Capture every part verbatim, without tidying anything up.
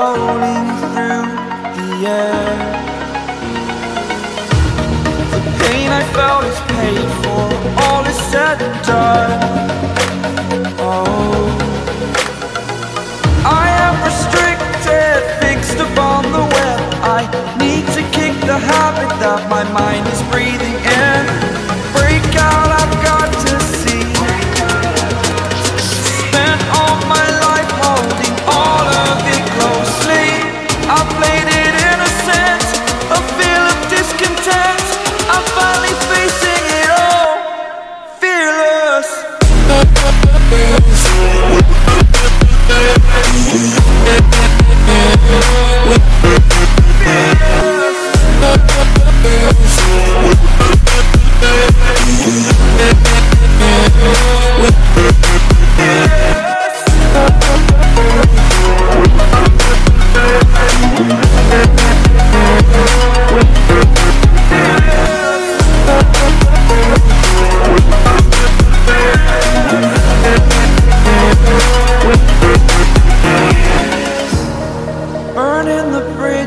floating through the air. The pain I felt is paid for, all is said and done. Oh, I am restricted, fixed upon the web. I need to kick the habit that my mind is breathing in. Break out, I've got to see. Spent all my life holding all of it closely. I played it innocent, a feel of discontent. I'm finally facing it all, fearless.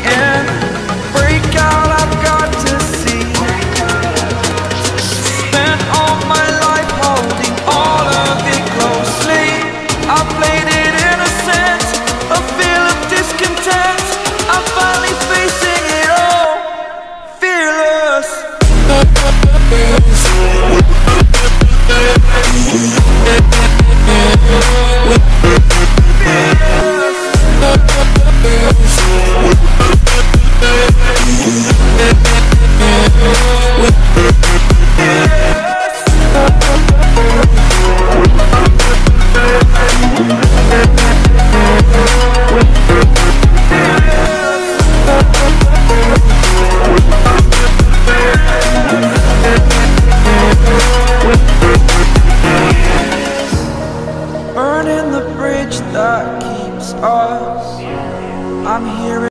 in. Break out, I've got to see. All my life holding all of it closely. I played it innocent, a feel of discontent. I'm finally facing it all, fearless. Yeah.